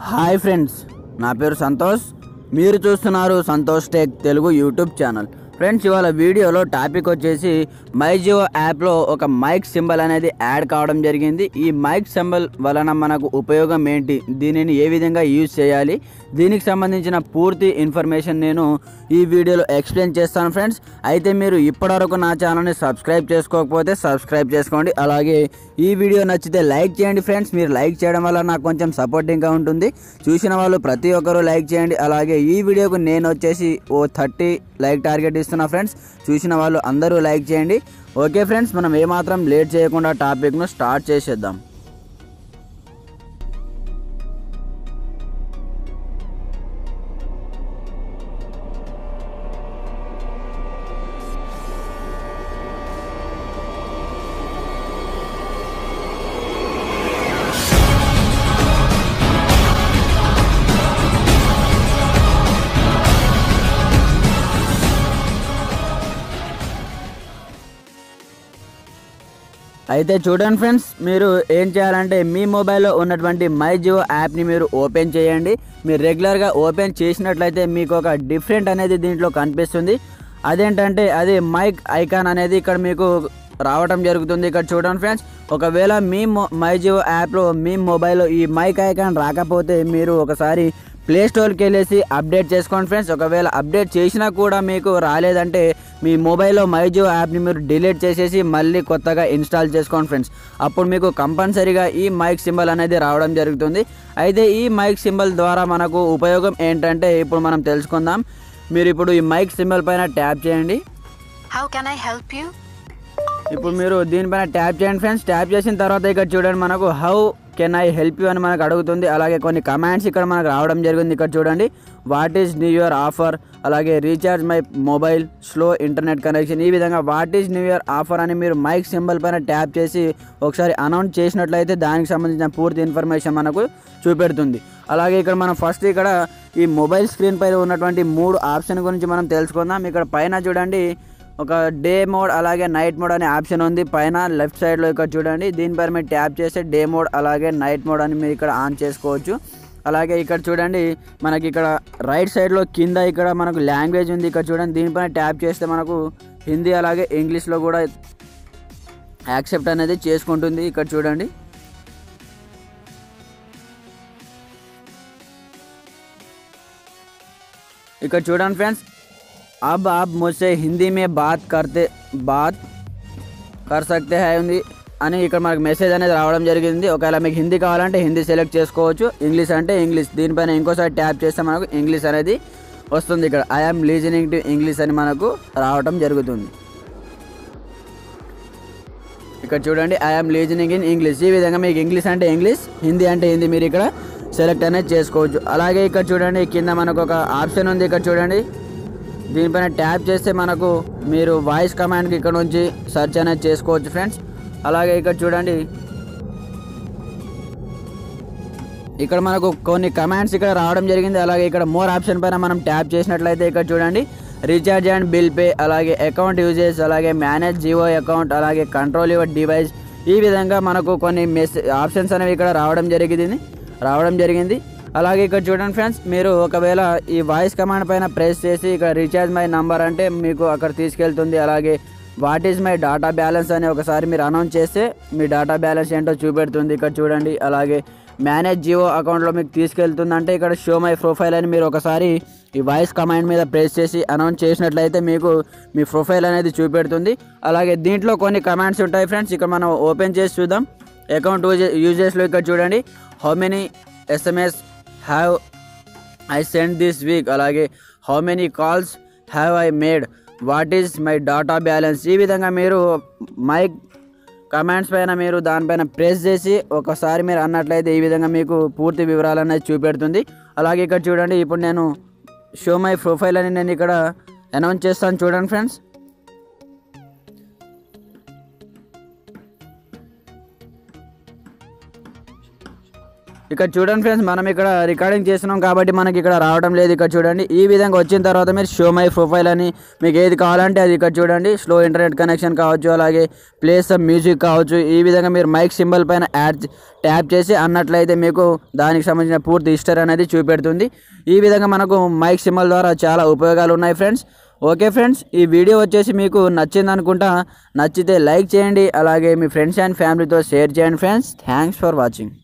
हाय friends ना पेर संतोष मीर चूस्तुन्नारू Santosh tech Telugu YouTube channel. Friends इवाला वीडियो टापिक वच्चेसी मई जियो ऐप लो ओक माइक सिंबल अनेदी ऐड कावडम जरिगिंदी। ई माइक सिंबल वलन मनकु उपयोगम एंटी, दीनिनि ए विधंगा यूज चेयाली, दीनिकि संबंधिंचिन पूर्ति इन्फर्मेशन नेनु ई वीडियोलो एक्सप्लेन चेस्तानु। फ्रेंड्स अयिते मीरु इप्पटिवरकु ना चैनल नि सब्सक्राइब चेसुकोकपोते सब्सक्राइब चेसुकोंडी, अलागे ई वीडियो नच्चिते लाइक चेयंडी। फ्रेंड्स मीरु लाइक चेयडम वल्ल नाकु कोंचेम सपोर्टिंग गा उंटुंदी। चूसिन वाळ्ळु प्रति ओक्करु लाइक चेयंडी, अलागे ई वीडियोकु नेनु वच्चेसी ओ 30 लाइक टारगेट इस्तुन्ना। फ्रेंड्स चूसिन वाळ्ळु अंदरू लाइक चेयंडी। ओके फ्रेंड्स मनं ए मात्रम लेट चेयकुंडा टापिक नु स्टार्ट चेसेद्दाम। అయితే చూడండి ఫ్రెండ్స్, మీరు ఏం చేయాలంటే మీ మొబైల్లో ఉన్నటువంటి మై జియో యాప్ని మీరు ఓపెన్ చేయండి। మీరు రెగ్యులర్గా ఓపెన్ చేసినట్లయితే మీకు ఒక డిఫరెంట్ అనేది దీంట్లో కనిపిస్తుంది। అదేంటంటే అది మైక్ ఐకాన్ అనేది ఇక్కడ మీకు రావడం జరుగుతుంది। ఇక్కడ చూడండి ఫ్రెండ్స్, ఒకవేళ మీ మై జియో యాప్లో మీ మొబైల్లో ఈ మైక్ ఐకాన్ రాకపోతే మీరు ఒకసారి ప్లే స్టోర్కి వెళ్ళేసి అప్డేట్ చేసుకోండి ఫ్రెండ్స్। ఒకవేళ అప్డేట్ చేసినా కూడా మీకు రాలేదంటే మీ మొబైల్లో మై జియో యాప్ని మీరు డిలీట్ చేసేసి మళ్ళీ కొత్తగా ఇన్స్టాల్ చేసుకోండి ఫ్రెండ్స్। అప్పుడు మీకు కంపల్సరీగా ఈ మైక్ సింబల్ అనేది రావడం జరుగుతుంది। అయితే ఈ మైక్ సింబల్ ద్వారా మనకు ఉపయోగం ఏంటంటే ఇప్పుడు మనం తెలుసుకుందాం। మీరు ఇప్పుడు ఈ మైక్ సింబల్ పైన ట్యాప్ చేయండి। How can I help you, ఇప్పుడు మీరు దీనిపైన ట్యాప్ చేయండి ఫ్రెండ్స్। ట్యాప్ చేసిన తర్వాత ఇక్కడ చూడండి మనకు how can I help you అని మనకు అడుగుతుంది। అలాగే కొన్ని కమాండ్స్ ఇక్కడ మనకు రావడం జరిగింది। ఇక్కడ చూడండి, what is new year offer, అలాగే recharge my mobile, slow internet connection, ఈ విధంగా what is new year offer అని మీరు మైక్ సింబల్ పైన ట్యాప్ చేసి ఒకసారి అనౌన్స్ చేసినట్లయితే దానికి సంబంధించిన పూర్తి ఇన్ఫర్మేషన్ మనకు చూపెడుతుంది। అలాగే ఇక్కడ మనం ఫస్ట్ ఇక్కడ ఈ మొబైల్ స్క్రీన్ పైన ఉన్నటువంటి మూడు ఆప్షన్ గురించి మనం తెలుసుకుందాం। ఇక్కడ పైన చూడండి ఒక డే మోడ్ అలాగే నైట్ మోడ్ అనే ఆప్షన్ ఉంది పైన లెఫ్ట్ సైడ్లో। ఇక్కడ చూడండి దీనిపై మీరు ట్యాప్ చేస్తే డే మోడ్ అలాగే నైట్ మోడ్ అని మీరు ఇక్కడ ఆన్ చేసుకోవచ్చు। అలాగే ఇక్కడ చూడండి మనకి ఇక్కడ రైట్ సైడ్లో కింద ఇక్కడ మనకు లాంగ్వేజ్ ఉంది। ఇక్కడ చూడండి దీనిపైన ట్యాప్ చేస్తే మనకు హిందీ అలాగే ఇంగ్లీష్లో కూడా యాక్సెప్ట్ అనేది చేసుకుంటుంది। ఇక్కడ చూడండి ఇక్కడ చూడండి ఫ్రెండ్స్, अब आप मुझसे हिंदी में बात कर सकते हैं అని ఇక్కడ మనకు మెసేజ్ అనేది రావడం జరిగింది। ఒకవేళ మీకు హిందీ కావాలంటే హిందీ సెలెక్ట్ చేసుకోవచ్చు, ఇంగ్లీష్ అంటే ఇంగ్లీష్, దీనిపైన ఇంకోసారి ట్యాప్ చేస్తే మనకు ఇంగ్లీష్ అనేది వస్తుంది। ఇక్కడ ఐఎమ్ లిజనింగ్ టు ఇంగ్లీష్ అని మనకు రావడం జరుగుతుంది। ఇక్కడ చూడండి ఐఎమ్ లిజనింగ్ ఇన్ ఇంగ్లీష్, ఈ విధంగా మీకు ఇంగ్లీష్ అంటే ఇంగ్లీష్, హిందీ అంటే హిందీ మీరు ఇక్కడ సెలెక్ట్ అనేది చేసుకోవచ్చు। అలాగే ఇక్కడ చూడండి కింద మనకు ఒక ఆప్షన్ ఉంది। ఇక్కడ చూడండి దీనిపైన ట్యాప్ చేస్తే మనకు మీరు వాయిస్ కమాండ్కి ఇక్కడ నుంచి సెర్చ్ అనేది చేసుకోవచ్చు ఫ్రెండ్స్। అలాగే ఇక్కడ చూడండి ఇక్కడ మనకు కొన్ని కమాండ్స్ ఇక్కడ రావడం జరిగింది। అలాగే ఇక్కడ మోర్ ఆప్షన్ పైన మనం ట్యాప్ చేసినట్లయితే ఇక్కడ చూడండి రీఛార్జ్ అండ్ బిల్ పే, అలాగే అకౌంట్ యూజెస్, అలాగే మేనేజ్ జియో అకౌంట్, అలాగే కంట్రోల్ యువర్ డివైస్, ఈ విధంగా మనకు కొన్ని ఆప్షన్స్ అనేవి ఇక్కడ రావడం జరిగింది। అలాగే ఇక్కడ చూడండి ఫ్రెండ్స్, మీరు ఒకవేళ ఈ వాయిస్ కమాండ్ పైన ప్రెస్ చేసి ఇక్కడ రీఛార్జ్ మై నంబర్ అంటే మీకు అక్కడ తీసుకెళ్తుంది। అలాగే what is my data balance అని ఒకసారి మీరు అనౌన్స్ చేస్తే మీ డాటా బ్యాలెన్స్ ఏంటో చూపెడుతుంది ఇక్కడ చూడండి। అలాగే మేనేజ్ జియో అకౌంట్లో మీకు తీసుకెళ్తుంది అంటే ఇక్కడ షో మై ప్రొఫైల్ అని మీరు ఒకసారి ఈ వాయిస్ కమాండ్ మీద ప్రెస్ చేసి అనౌన్స్ చేసినట్లయితే మీకు మీ ప్రొఫైల్ అనేది చూపెడుతుంది। అలాగే దీంట్లో కొన్ని కమాండ్స్ ఉంటాయి ఫ్రెండ్స్, ఇక్కడ మనం ఓపెన్ చేసి చూద్దాం। అకౌంట్ యూజెస్లో ఇక్కడ చూడండి how many SMS have I send this week, అలాగే how many calls have I made, what is my data balance, ఈ విధంగా మీరు మైక్ కమాండ్స్ పైన మీరు దానిపైన ప్రెస్ చేసి ఒకసారి మీరు అన్నట్లయితే ఈ విధంగా మీకు పూర్తి వివరాలు అనేది చూపెడుతుంది। అలాగే ఇక్కడ చూడండి ఇప్పుడు నేను షో మై ప్రొఫైల్ అని నేను ఇక్కడ అనౌన్స్ చేస్తాను చూడండి ఫ్రెండ్స్। ఇక్కడ చూడండి ఫ్రెండ్స్, మనం ఇక్కడ రికార్డింగ్ చేస్తున్నాం కాబట్టి మనకి ఇక్కడ రావడం లేదు. ఇక్కడ చూడండి ఈ విధంగా వచ్చిన తర్వాత మీరు షో మై ప్రొఫైల్ అని మీకు ఏది కావాలంటే అది ఇక్కడ చూడండి. స్లో ఇంటర్నెట్ కనెక్షన్ కావచ్చు, అలాగే ప్లేస్ ఆఫ్ మ్యూజిక్ కావచ్చు. ఈ విధంగా మీరు మైక్ సింబల్ పైన యాడ్ ట్యాప్ చేసి అన్నట్లయితే మీకు దానికి సంబంధించిన పూర్తి హిస్టరీ అనేది చూపెడుతుంది. ఈ విధంగా మనకు మైక్ సింబల్ ద్వారా చాలా ఉపయోగాలు ఉన్నాయి ఫ్రెండ్స్. ఓకే ఫ్రెండ్స్, ఈ వీడియో వచ్చేసి మీకు నచ్చింది అనుకుంటా. నచ్చితే లైక్ చేయండి, అలాగే మీ ఫ్రెండ్స్ అండ్ ఫ్యామిలీతో షేర్ చేయండి ఫ్రెండ్స్. Thanks for watching.